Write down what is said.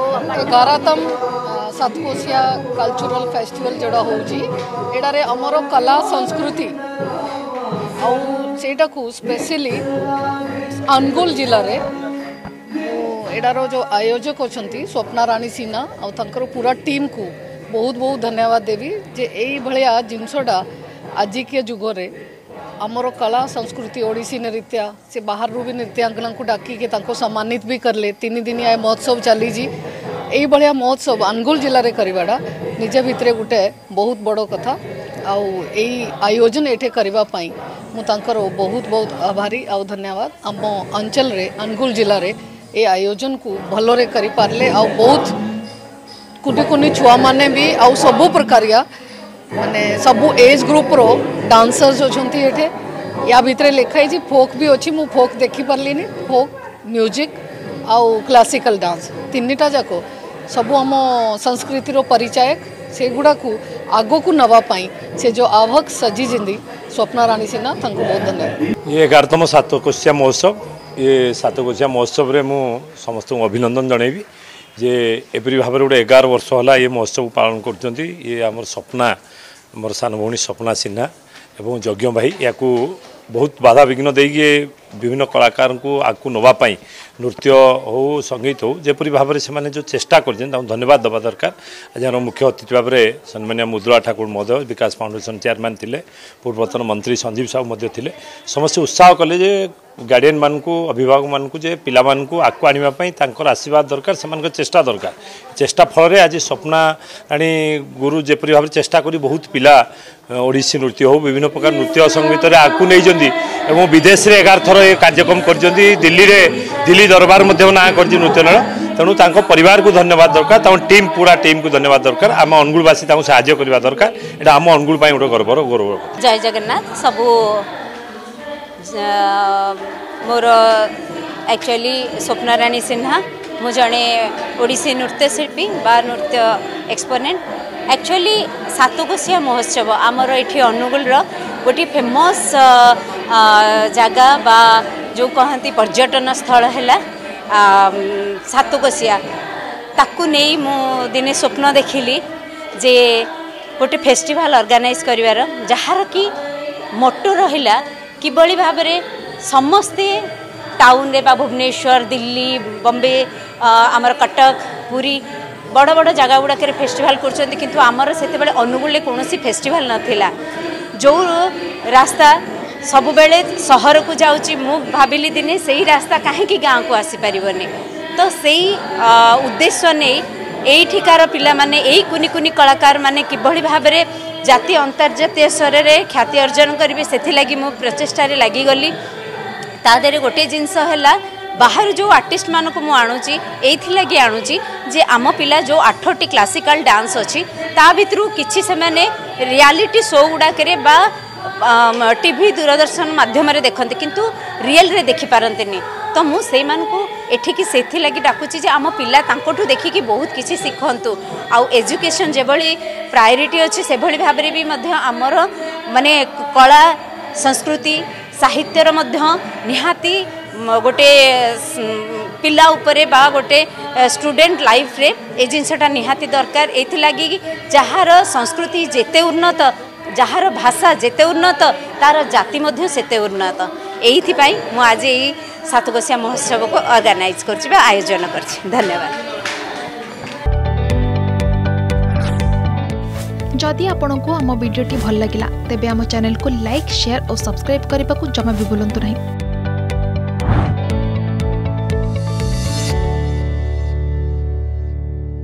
गारातम Satkosia cultural festival जोड़ा होटार आमर कला संस्कृति आईटा को स्पेशली अंगुल जिले में एडार जो आयोजक अच्छा स्वप्नाराणी सिन्हा आर पूरा टीम को बहुत बहुत धन्यवाद देवी जे यही जिनसटा आजिक जुगरे आमर कला संस्कृति ओडिसी नृत्य से बाहर रू भी नृत्यांगना को डाकी सम्मानित भी करले। तीन दिन ये महोत्सव चली यही भाया महोत्सव अनुगुल जिले में करवाटा निज भितर गोटे बहुत बड़ कथा आयोजन ये करने मुझर बहुत बहुत आभारी आउ धन्यवाद। आम अंचल अनुगुल जिले में ये आयोजन को भलरे कर पारे आ बहुत कुटी कुटी छुआ मैने भी आउ सब प्रकार माने सबू एज ग्रुप रो डांसर्स अच्छे ये या भितर लिखाई फोक भी अच्छी मुझ फोक देखिपारे फोक म्यूजिक आउ क्लासिकल डांस तीन टाक सबू आम संस्कृतिर परिचायक से गुड़ा को आगो को नवापाई से जो आवक सजी जिंदी स्वप्नाराणी सिन्हा बहुत धन्यवाद। ये 11तम सातकोसिया महोत्सव ये सातकोसिया महोत्सव रे मु समस्त अभिनंदन जनेबी जे एपरी भाव गोटे 11 वर्ष होला ये महोत्सव पालन करछंती। ये हमर सपना हमर सान भौणी सपना सिन्हा एवं यज्ञ भाई या बहुत बाधा विघ्न देके विभिन्न कलाकार को आगू नापाई नृत्य हो संगीत हो जेपरी भाव से जो चेष्टा कर धन्यवाद दवा दरकार। आज हम मुख्य अतिथि भाव में सन्मान्य मृदुला ठाकुर महोदय विकास फाउंडेशन चेयरमैन थे, पूर्वतन मंत्री संदीप सा समस्त उत्साह कले गार्डियन मानक अभिभावक मानक पिला आगू आने आशीर्वाद दरकार से चेष्टा दरकार। चेष्टा फल आज स्वप्नाराणी गुरु जेपरी भाव चेष्टा कर बहुत पिला ओडिसी नृत्य हो विभिन्न प्रकार नृत्य संगीत आगू नहीं विदेश में 11 थर ये कार्यक्रम कर दिल्ली रे दिल्ली दरबार ना कर नृत्यनाल तेणु तांको परिवार को धन्यवाद दरकार टीम पूरा टीम को धन्यवाद दरकार। आम अनुगुलवासी साहाय्य करवा दरकार एटा आम अनुगुल पाई गोटे गौरव। जय जगन्नाथ। सबू मोर एक्चुअली स्वप्नाराणी सिन्हा मु जड़े ओडिसी नृत्यशिल्पी बा नृत्य एक्सपोनेंट। एक्चुअली सातकोसिया महोत्सव आमर ये अनुगुल गोटे फेमस जगा बा जो कहती पर्यटन स्थल है सातकोसिया ताकू नहीं मु दिने स्वप्न देखिली जे गोटे फेस्टिवल ऑर्गेनाइज करिवार जहार की मोटो रहिला कि बड़ी भाबरे समस्ते टाउन रे बा भुवनेश्वर दिल्ली बॉम्बे आमर कटक पुरी बड़ बड़ जगह गुड़ाक फेस्टिवल करछन्ती किंतु आमर सेतेबेले अनुगुल कौन फेस्टिवल नथिला जो रास्ता सबु बेले सहर को जाऊँगी मु भाविली दिने से ही रास्ता कहीं गाँव को आसीपार तो से उद्देश्य नहीं यहीठिकार पिला माने यही कुनी कुनी कलाकार माने किभली भाव में जातीय अंतर्जातीय स्तर में ख्याति अर्जन करेंगे से मु प्रचेषा लगिगली। तादेह गोटे जिनस है बाहर जो आर्टिस्ट मानक मुझे यही आणुची जे आम पिला जो 8टी क्लासिकल डांस अच्छी ता भू कि रियलिटी शो गुड़ाक टीवी दूरदर्शन मध्यम देखते किंतु रियल रे देखि पारंते नहीं तो मु सेई मान को एठिकी सेथि लागि डाकुची जे आम पिला तांको ठु देखिकी बहुत किसी सिखंतु आउ एजुकेशन जेभली प्रायोरिटी अछि सेभली भाव रे भी मध्य आमर माने कला संस्कृति साहित्यर मध्य निहाती गोटे पिला उपरे बा गोटे स्टूडेंट लाइफ रे ए जिनसटा निहाती दरकार। एथि लागि जहार संस्कृति जेते उन्नत जहार भाषा जेते उन्नत तार जाति मध्य सेते उन्नत यही मुझे आज यही सातकोसिया महोत्सव को ऑर्गेनाइज कर आयोजन कर धन्यवाद। जदि आपंक आम भिडी भल लगा तेब आम चैनल को लाइक शेयर और सब्सक्राइब करने को जमा भी बुलां नहीं।